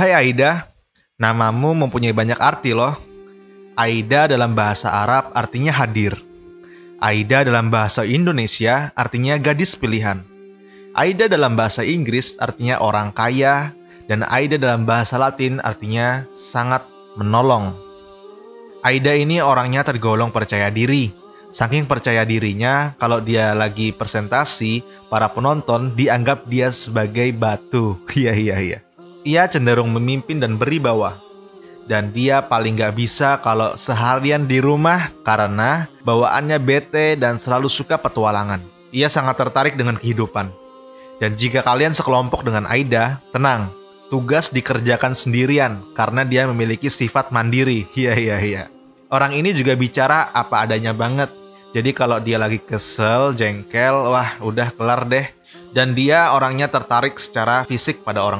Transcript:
Hai Aida, namamu mempunyai banyak arti loh. Aida dalam bahasa Arab artinya hadir. Aida dalam bahasa Indonesia artinya gadis pilihan. Aida dalam bahasa Inggris artinya orang kaya. Dan Aida dalam bahasa Latin artinya sangat menolong. Aida ini orangnya tergolong percaya diri. Saking percaya dirinya, kalau dia lagi presentasi, para penonton dianggap dia sebagai batu. Ia cenderung memimpin dan beribawa. Dan dia paling gak bisa kalau seharian di rumah karena bawaannya bete dan selalu suka petualangan. Ia sangat tertarik dengan kehidupan. Dan jika kalian sekelompok dengan Aida, tenang. Tugas dikerjakan sendirian karena dia memiliki sifat mandiri. Orang ini juga bicara apa adanya banget. Jadi kalau dia lagi kesel, jengkel, wah udah kelar deh. Dan dia orangnya tertarik secara fisik pada orang